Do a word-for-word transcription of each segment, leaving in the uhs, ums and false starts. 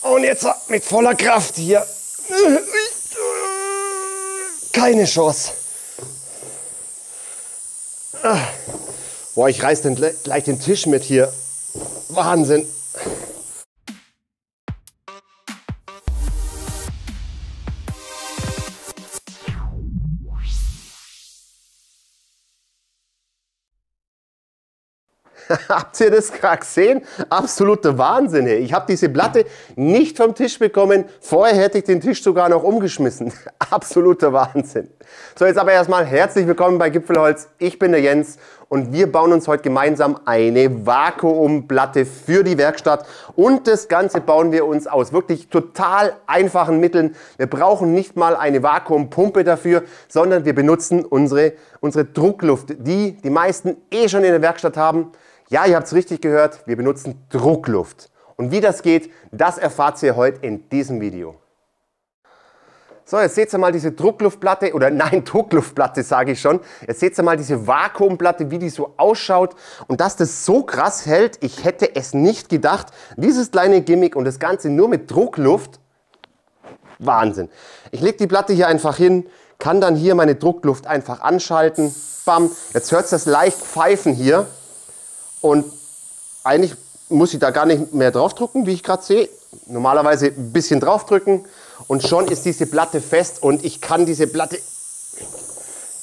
Und jetzt mit voller Kraft hier. Keine Chance. Boah, ich reiß den, gleich den Tisch mit hier. Wahnsinn. Habt ihr das gerade gesehen? Absoluter Wahnsinn. Hey. Ich habe diese Platte nicht vom Tisch bekommen. Vorher hätte ich den Tisch sogar noch umgeschmissen. Absoluter Wahnsinn. So, jetzt aber erstmal herzlich willkommen bei Gipfelholz. Ich bin der Jens und wir bauen uns heute gemeinsam eine Vakuumplatte für die Werkstatt. Und das Ganze bauen wir uns aus wirklich total einfachen Mitteln. Wir brauchen nicht mal eine Vakuumpumpe dafür, sondern wir benutzen unsere, unsere Druckluft, die die meisten eh schon in der Werkstatt haben. Ja, ihr habt es richtig gehört, wir benutzen Druckluft. Und wie das geht, das erfahrt ihr heute in diesem Video. So, jetzt seht ihr mal diese Druckluftplatte, oder nein, Druckluftplatte sage ich schon. Jetzt seht ihr mal diese Vakuumplatte, wie die so ausschaut. Und dass das so krass hält, ich hätte es nicht gedacht. Dieses kleine Gimmick und das Ganze nur mit Druckluft, Wahnsinn. Ich lege die Platte hier einfach hin, kann dann hier meine Druckluft einfach anschalten. Bam, jetzt hört ihr das leicht pfeifen hier. Und eigentlich muss ich da gar nicht mehr draufdrücken, wie ich gerade sehe. Normalerweise ein bisschen draufdrücken und schon ist diese Platte fest und ich kann diese Platte,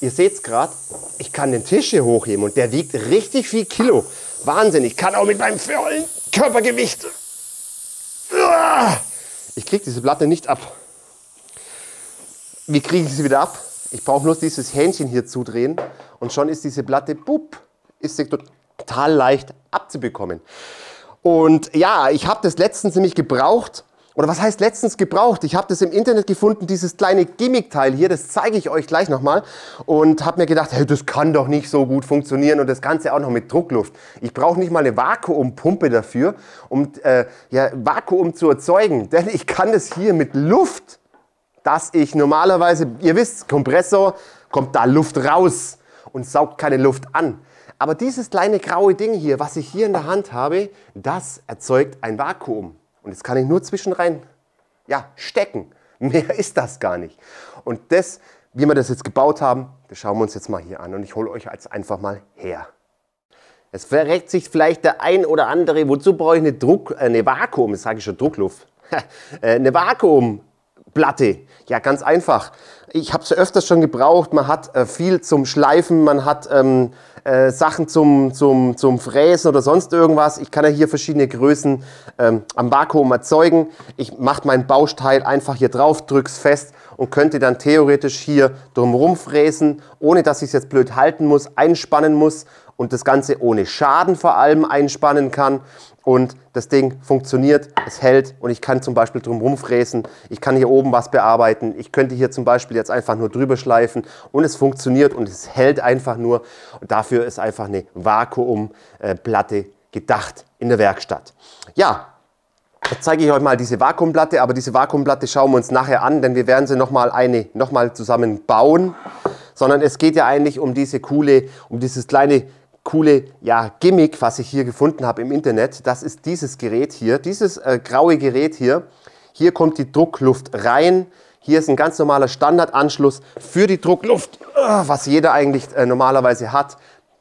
ihr seht es gerade, ich kann den Tisch hier hochheben und der wiegt richtig viel Kilo. Wahnsinn, ich kann auch mit meinem vollen Körpergewicht, ich kriege diese Platte nicht ab. Wie kriege ich sie wieder ab? Ich brauche bloß dieses Hähnchen hier zudrehen und schon ist diese Platte, bup, ist sie total... total leicht abzubekommen. Und ja, ich habe das letztens nämlich gebraucht, oder was heißt letztens gebraucht? Ich habe das im Internet gefunden, dieses kleine Gimmickteil hier, das zeige ich euch gleich nochmal, und habe mir gedacht, hey, das kann doch nicht so gut funktionieren und das Ganze auch noch mit Druckluft. Ich brauche nicht mal eine Vakuumpumpe dafür, um äh, ja, Vakuum zu erzeugen, denn ich kann das hier mit Luft, dass ich normalerweise, ihr wisst, Kompressor, kommt da Luft raus und saugt keine Luft an. Aber dieses kleine graue Ding hier, was ich hier in der Hand habe, das erzeugt ein Vakuum. Und jetzt kann ich nur zwischenrein, ja, stecken. Mehr ist das gar nicht. Und das, wie wir das jetzt gebaut haben, das schauen wir uns jetzt mal hier an. Und ich hole euch jetzt einfach mal her. Es verreckt sich vielleicht der ein oder andere, wozu brauche ich eine, Druck, eine Vakuum, jetzt sage ich schon Druckluft, eine Vakuum. Platte. Ja, ganz einfach. Ich habe es ja öfters schon gebraucht. Man hat äh, viel zum Schleifen, man hat ähm, äh, Sachen zum, zum, zum Fräsen oder sonst irgendwas. Ich kann ja hier verschiedene Größen ähm, am Vakuum erzeugen. Ich mache mein Bausteil einfach hier drauf, drücke es fest und könnte dann theoretisch hier drumherum fräsen, ohne dass ich es jetzt blöd halten muss, einspannen muss und das Ganze ohne Schaden vor allem einspannen kann. Und das Ding funktioniert, es hält und ich kann zum Beispiel drumherum fräsen, ich kann hier oben was bearbeiten, ich könnte hier zum Beispiel jetzt einfach nur drüber schleifen und es funktioniert und es hält einfach nur. Und dafür ist einfach eine Vakuumplatte gedacht in der Werkstatt. Ja, jetzt zeige ich euch mal diese Vakuumplatte, aber diese Vakuumplatte schauen wir uns nachher an, denn wir werden sie nochmal eine, nochmal zusammen bauen, sondern es geht ja eigentlich um diese coole, um dieses kleine coole, ja, Gimmick, was ich hier gefunden habe im Internet. Das ist dieses Gerät hier, dieses äh, graue Gerät hier. Hier kommt die Druckluft rein. Hier ist ein ganz normaler Standardanschluss für die Druckluft, was jeder eigentlich äh, normalerweise hat.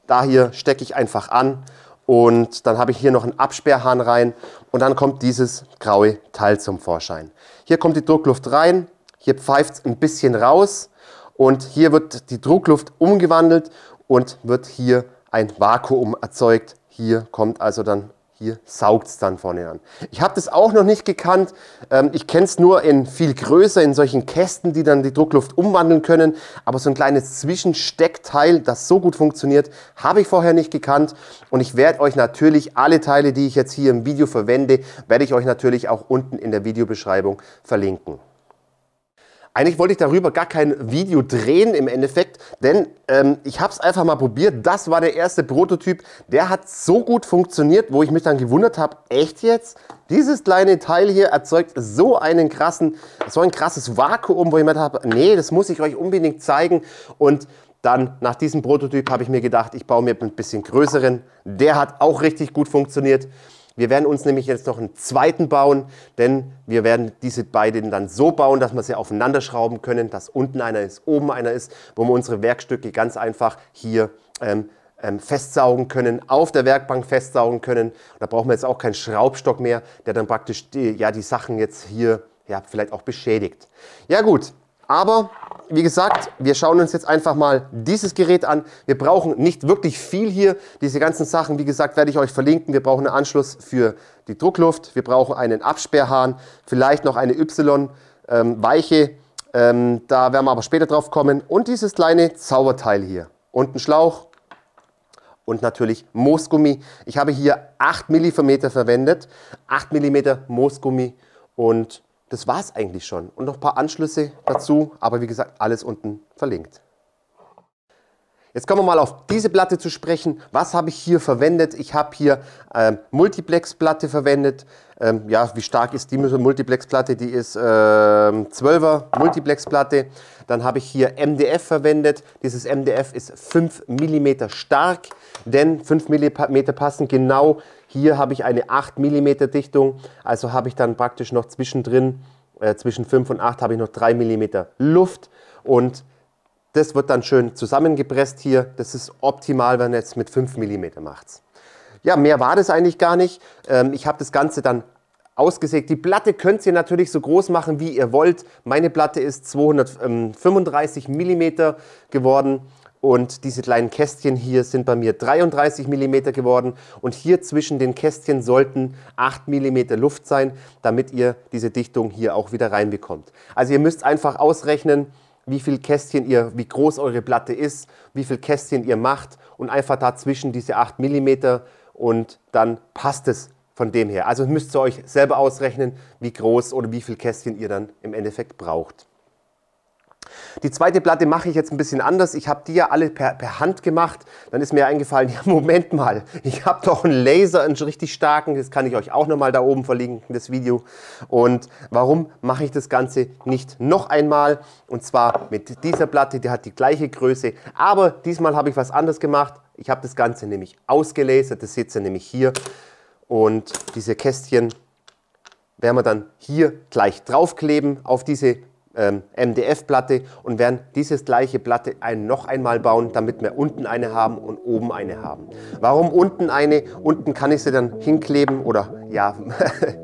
Da hier stecke ich einfach an und dann habe ich hier noch einen Absperrhahn rein und dann kommt dieses graue Teil zum Vorschein. Hier kommt die Druckluft rein, hier pfeift es ein bisschen raus und hier wird die Druckluft umgewandelt und wird hier ein Vakuum erzeugt. Hier kommt also dann, hier saugt es dann vorne an. Ich habe das auch noch nicht gekannt. Ähm, ich kenne es nur in viel größer, in solchen Kästen, die dann die Druckluft umwandeln können. Aber so ein kleines Zwischensteckteil, das so gut funktioniert, habe ich vorher nicht gekannt. Und ich werde euch natürlich alle Teile, die ich jetzt hier im Video verwende, werde ich euch natürlich auch unten in der Videobeschreibung verlinken. Eigentlich wollte ich darüber gar kein Video drehen im Endeffekt, denn ähm, ich habe es einfach mal probiert. Das war der erste Prototyp, der hat so gut funktioniert, wo ich mich dann gewundert habe, echt jetzt? Dieses kleine Teil hier erzeugt so einen krassen, so ein krasses Vakuum, wo ich mir gedacht habe, nee, das muss ich euch unbedingt zeigen. Und dann nach diesem Prototyp habe ich mir gedacht, ich baue mir einen bisschen größeren. Der hat auch richtig gut funktioniert. Wir werden uns nämlich jetzt noch einen zweiten bauen, denn wir werden diese beiden dann so bauen, dass wir sie aufeinander schrauben können, dass unten einer ist, oben einer ist, wo wir unsere Werkstücke ganz einfach hier ähm, ähm, festsaugen können, auf der Werkbank festsaugen können. Da brauchen wir jetzt auch keinen Schraubstock mehr, der dann praktisch die, ja, die Sachen jetzt hier ja, vielleicht auch beschädigt. Ja gut, aber wie gesagt, wir schauen uns jetzt einfach mal dieses Gerät an. Wir brauchen nicht wirklich viel hier. Diese ganzen Sachen, wie gesagt, werde ich euch verlinken. Wir brauchen einen Anschluss für die Druckluft. Wir brauchen einen Absperrhahn, vielleicht noch eine Y-Weiche. Ähm, da werden wir aber später drauf kommen. Und dieses kleine Zauberteil hier. Und einen Schlauch. Und natürlich Moosgummi. Ich habe hier acht Millimeter verwendet. acht Millimeter Moosgummi und das war es eigentlich schon und noch ein paar Anschlüsse dazu, aber wie gesagt, alles unten verlinkt. Jetzt kommen wir mal auf diese Platte zu sprechen. Was habe ich hier verwendet? Ich habe hier ähm, Multiplex-Platte verwendet. Ähm, ja, wie stark ist die Multiplex-Platte? Die ist ähm, zwölfer Multiplex-Platte. Dann habe ich hier M D F verwendet. Dieses M D F ist fünf Millimeter stark, denn fünf Millimeter passen genau. Hier habe ich eine acht Millimeter Dichtung, also habe ich dann praktisch noch zwischendrin, äh, zwischen fünf und acht habe ich noch drei Millimeter Luft und das wird dann schön zusammengepresst hier. Das ist optimal, wenn ihr es mit fünf Millimeter macht. Ja, mehr war das eigentlich gar nicht. Ähm, ich habe das Ganze dann ausgesägt. Die Platte könnt ihr natürlich so groß machen, wie ihr wollt. Meine Platte ist zweihundertfünfunddreißig Millimeter geworden. Und diese kleinen Kästchen hier sind bei mir dreiunddreißig Millimeter geworden. Und hier zwischen den Kästchen sollten acht Millimeter Luft sein, damit ihr diese Dichtung hier auch wieder reinbekommt. Also ihr müsst einfach ausrechnen, wie viel Kästchen ihr, wie groß eure Platte ist, wie viel Kästchen ihr macht und einfach dazwischen diese acht Millimeter und dann passt es von dem her. Also müsst ihr euch selber ausrechnen, wie groß oder wie viel Kästchen ihr dann im Endeffekt braucht. Die zweite Platte mache ich jetzt ein bisschen anders. Ich habe die ja alle per, per Hand gemacht. Dann ist mir eingefallen, ja Moment mal, ich habe doch einen Laser, einen richtig starken. Das kann ich euch auch nochmal da oben verlinken, das Video. Und warum mache ich das Ganze nicht noch einmal? Und zwar mit dieser Platte, die hat die gleiche Größe. Aber diesmal habe ich was anderes gemacht. Ich habe das Ganze nämlich ausgelasert. Das seht ihr nämlich hier. Und diese Kästchen werden wir dann hier gleich draufkleben auf diese M D F-Platte und werden dieses gleiche Platte ein, noch einmal bauen, damit wir unten eine haben und oben eine haben. Warum unten eine? Unten kann ich sie dann hinkleben oder ja,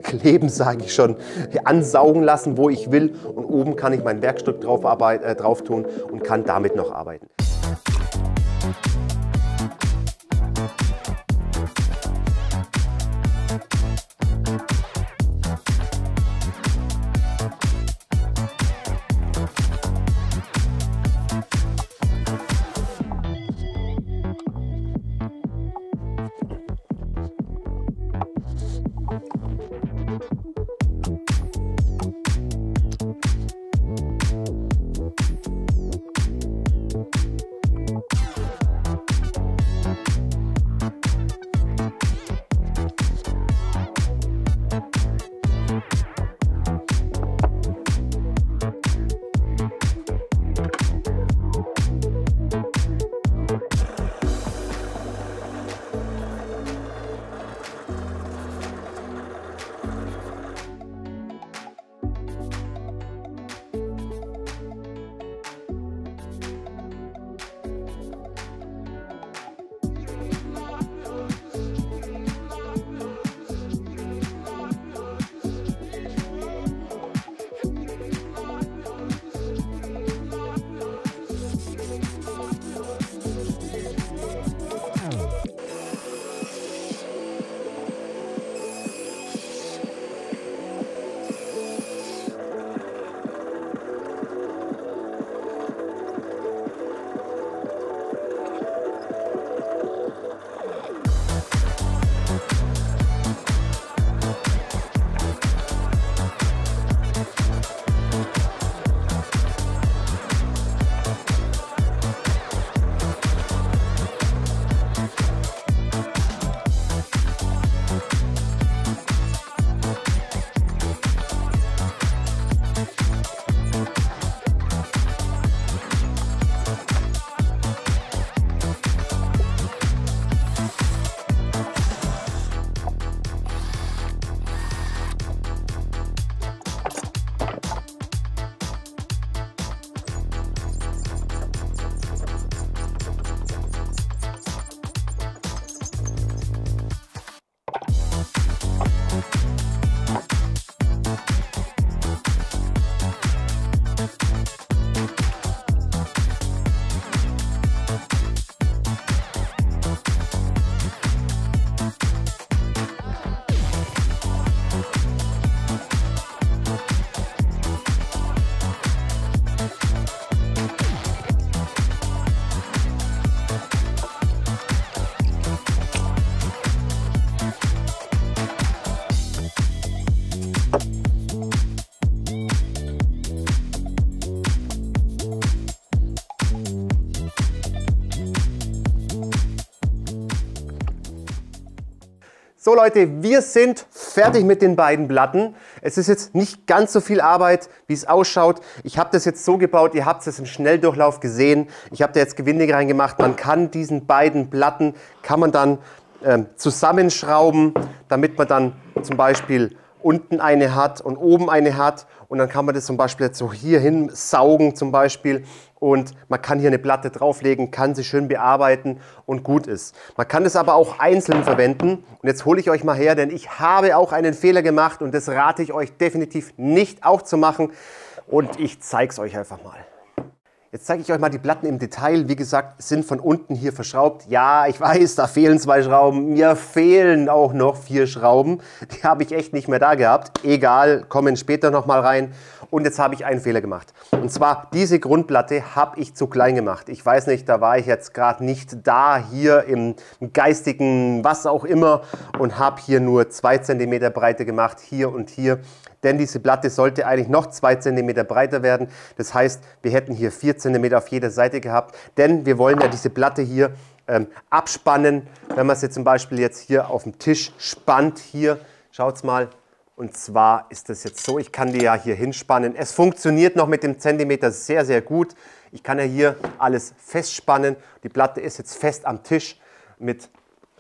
kleben sage ich schon, ansaugen lassen, wo ich will und oben kann ich mein Werkstück drauf, arbeit, äh, drauf tun und kann damit noch arbeiten. So Leute, wir sind fertig mit den beiden Platten. Es ist jetzt nicht ganz so viel Arbeit, wie es ausschaut. Ich habe das jetzt so gebaut, ihr habt es im Schnelldurchlauf gesehen. Ich habe da jetzt Gewinde reingemacht. Man kann diesen beiden Platten, kann man dann äh, zusammenschrauben, damit man dann zum Beispiel unten eine hat und oben eine hat. Und dann kann man das zum Beispiel jetzt so hier hin saugen zum Beispiel. Und man kann hier eine Platte drauflegen, kann sie schön bearbeiten und gut ist. Man kann das aber auch einzeln verwenden. Und jetzt hole ich euch mal her, denn ich habe auch einen Fehler gemacht und das rate ich euch definitiv nicht auch zu machen. Und ich zeige es euch einfach mal. Jetzt zeige ich euch mal die Platten im Detail. Wie gesagt, sind von unten hier verschraubt. Ja, ich weiß, da fehlen zwei Schrauben. Mir fehlen auch noch vier Schrauben. Die habe ich echt nicht mehr da gehabt. Egal, kommen später nochmal rein. Und jetzt habe ich einen Fehler gemacht. Und zwar, diese Grundplatte habe ich zu klein gemacht. Ich weiß nicht, da war ich jetzt gerade nicht da, hier im geistigen was auch immer. Und habe hier nur zwei Zentimeter Breite gemacht, hier und hier. Denn diese Platte sollte eigentlich noch zwei Zentimeter breiter werden. Das heißt, wir hätten hier vier Zentimeter auf jeder Seite gehabt. Denn wir wollen ja diese Platte hier ähm, abspannen. Wenn man sie zum Beispiel jetzt hier auf dem Tisch spannt, hier, schaut's mal. Und zwar ist das jetzt so, ich kann die ja hier hinspannen. Es funktioniert noch mit dem Zentimeter sehr, sehr gut. Ich kann ja hier alles festspannen. Die Platte ist jetzt fest am Tisch mit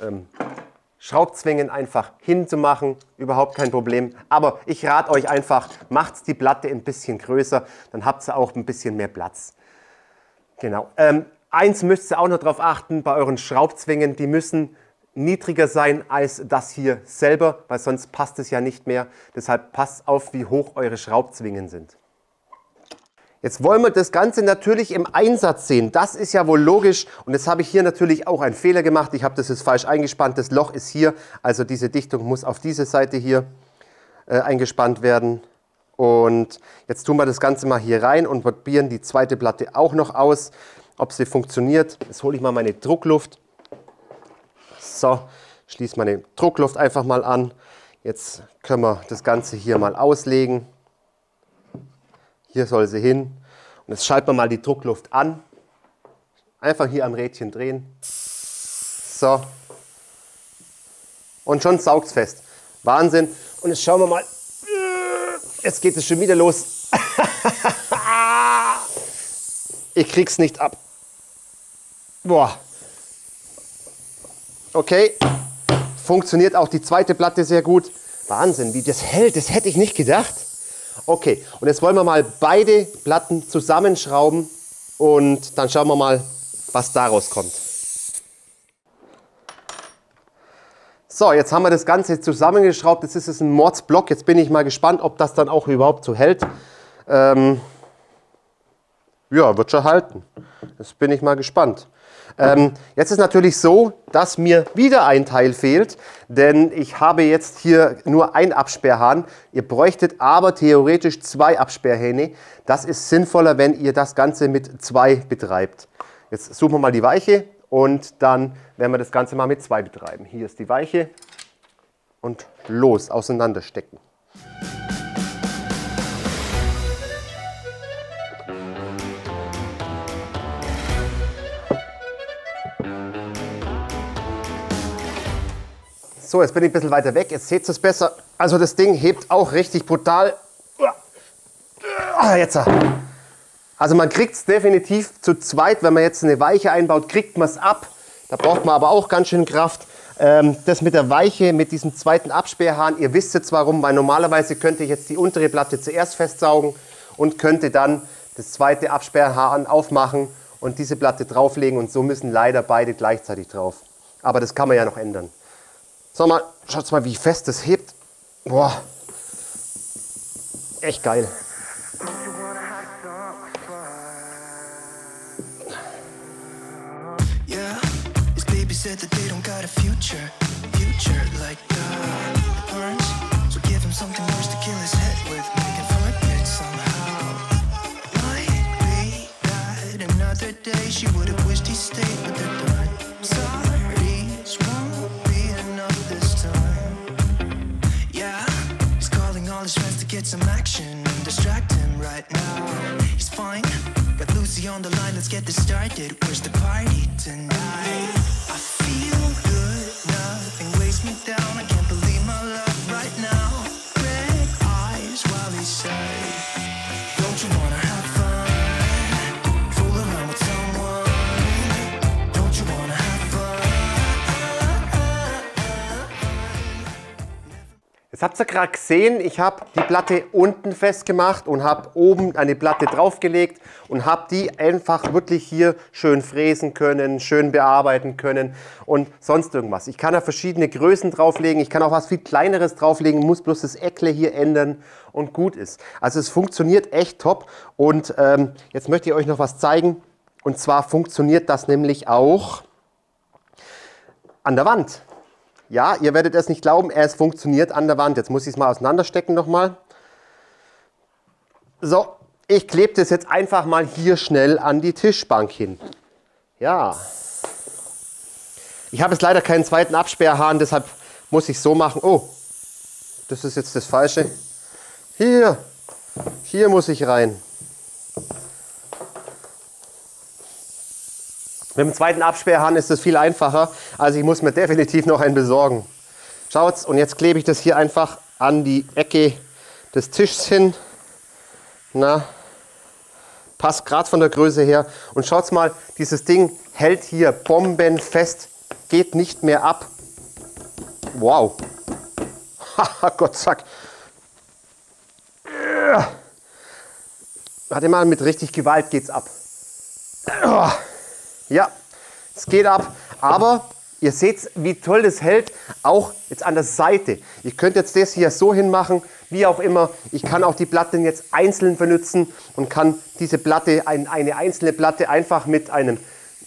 ähm, Schraubzwingen einfach hinzumachen, überhaupt kein Problem. Aber ich rate euch einfach, macht die Platte ein bisschen größer, dann habt ihr auch ein bisschen mehr Platz. Genau. Ähm, eins müsst ihr auch noch darauf achten, bei euren Schraubzwingen, die müssen niedriger sein als das hier selber, weil sonst passt es ja nicht mehr. Deshalb passt auf, wie hoch eure Schraubzwingen sind. Jetzt wollen wir das Ganze natürlich im Einsatz sehen. Das ist ja wohl logisch. Und jetzt habe ich hier natürlich auch einen Fehler gemacht. Ich habe das jetzt falsch eingespannt. Das Loch ist hier. Also diese Dichtung muss auf diese Seite hier äh, eingespannt werden. Und jetzt tun wir das Ganze mal hier rein und probieren die zweite Platte auch noch aus, ob sie funktioniert. Jetzt hole ich mal meine Druckluft. So, schließe meine Druckluft einfach mal an. Jetzt können wir das Ganze hier mal auslegen. Hier soll sie hin. Und jetzt schalten wir mal die Druckluft an. Einfach hier am Rädchen drehen. So. Und schon saugt es fest. Wahnsinn. Und jetzt schauen wir mal. Jetzt geht es schon wieder los. Ich krieg's nicht ab. Boah. Okay. Funktioniert auch die zweite Platte sehr gut. Wahnsinn, wie das hält. Das hätte ich nicht gedacht. Okay, und jetzt wollen wir mal beide Platten zusammenschrauben und dann schauen wir mal, was daraus kommt. So, jetzt haben wir das Ganze zusammengeschraubt. Jetzt ist es ein Mordsblock. Jetzt bin ich mal gespannt, ob das dann auch überhaupt so hält. Ähm, ja, wird schon halten. Jetzt bin ich mal gespannt. Ähm, jetzt ist natürlich so, dass mir wieder ein Teil fehlt, denn ich habe jetzt hier nur ein Absperrhahn. Ihr bräuchtet aber theoretisch zwei Absperrhähne. Das ist sinnvoller, wenn ihr das Ganze mit zwei betreibt. Jetzt suchen wir mal die Weiche und dann werden wir das Ganze mal mit zwei betreiben. Hier ist die Weiche und los, auseinanderstecken. So, jetzt bin ich ein bisschen weiter weg, jetzt seht ihr es besser. Also das Ding hebt auch richtig brutal. Jetzt. Also man kriegt es definitiv zu zweit, wenn man jetzt eine Weiche einbaut, kriegt man es ab. Da braucht man aber auch ganz schön Kraft. Das mit der Weiche, mit diesem zweiten Absperrhahn, ihr wisst jetzt warum, weil normalerweise könnte ich jetzt die untere Platte zuerst festsaugen und könnte dann das zweite Absperrhahn aufmachen und diese Platte drauflegen und so müssen leider beide gleichzeitig drauf. Aber das kann man ja noch ändern. Sag mal, schaut mal, wie fest das hebt. Boah, echt geil. Jetzt habt ihr gerade gesehen, ich habe die Platte unten festgemacht und habe oben eine Platte draufgelegt und habe die einfach wirklich hier schön fräsen können, schön bearbeiten können und sonst irgendwas. Ich kann da verschiedene Größen drauflegen, ich kann auch was viel Kleineres drauflegen, muss bloß das Eckle hier ändern und gut ist. Also es funktioniert echt top und ähm, jetzt möchte ich euch noch was zeigen und zwar funktioniert das nämlich auch an der Wand. Ja, ihr werdet es nicht glauben, es funktioniert an der Wand. Jetzt muss ich es mal auseinanderstecken nochmal. So, ich klebe das jetzt einfach mal hier schnell an die Tischbank hin. Ja. Ich habe jetzt leider keinen zweiten Absperrhahn, deshalb muss ich es so machen. Oh, das ist jetzt das Falsche. Hier, hier muss ich rein. Mit dem zweiten Absperrhahn ist das viel einfacher, also ich muss mir definitiv noch einen besorgen. Schaut's, und jetzt klebe ich das hier einfach an die Ecke des Tisches hin. Na, passt gerade von der Größe her. Und schaut's mal, dieses Ding hält hier bombenfest, geht nicht mehr ab. Wow. Haha, Gott sack. Warte mal, mit richtig Gewalt geht's ab. Ja, es geht ab, aber ihr seht, wie toll das hält, auch jetzt an der Seite. Ich könnte jetzt das hier so hinmachen, wie auch immer. Ich kann auch die Platten jetzt einzeln benutzen und kann diese Platte, ein, eine einzelne Platte einfach mit einem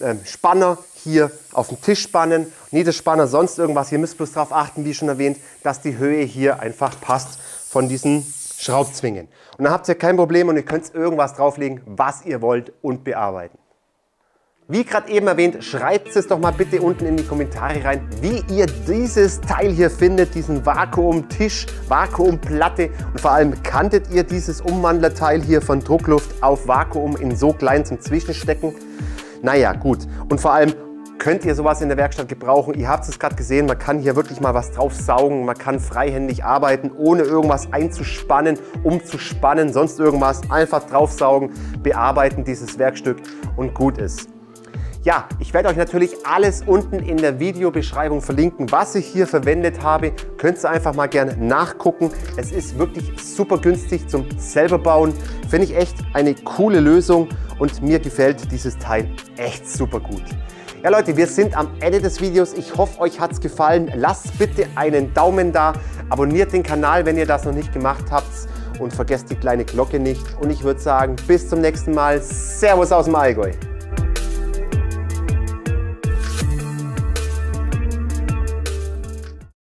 ähm, Spanner hier auf den Tisch spannen. Niederspanner, sonst irgendwas. Ihr müsst bloß darauf achten, wie schon erwähnt, dass die Höhe hier einfach passt von diesen Schraubzwingen. Und dann habt ihr kein Problem und ihr könnt irgendwas drauflegen, was ihr wollt und bearbeiten. Wie gerade eben erwähnt, schreibt es doch mal bitte unten in die Kommentare rein, wie ihr dieses Teil hier findet, diesen Vakuumtisch, Vakuumplatte und vor allem kanntet ihr dieses Umwandlerteil hier von Druckluft auf Vakuum in so klein zum Zwischenstecken? Naja, gut. Und vor allem könnt ihr sowas in der Werkstatt gebrauchen. Ihr habt es gerade gesehen, man kann hier wirklich mal was drauf saugen, man kann freihändig arbeiten, ohne irgendwas einzuspannen, umzuspannen, sonst irgendwas. Einfach draufsaugen, bearbeiten dieses Werkstück und gut ist. Ja, ich werde euch natürlich alles unten in der Videobeschreibung verlinken, was ich hier verwendet habe. Könnt ihr einfach mal gerne nachgucken. Es ist wirklich super günstig zum selber bauen. Finde ich echt eine coole Lösung und mir gefällt dieses Teil echt super gut. Ja Leute, wir sind am Ende des Videos. Ich hoffe, euch hat es gefallen. Lasst bitte einen Daumen da. Abonniert den Kanal, wenn ihr das noch nicht gemacht habt. Und vergesst die kleine Glocke nicht. Und ich würde sagen, bis zum nächsten Mal. Servus aus dem Allgäu.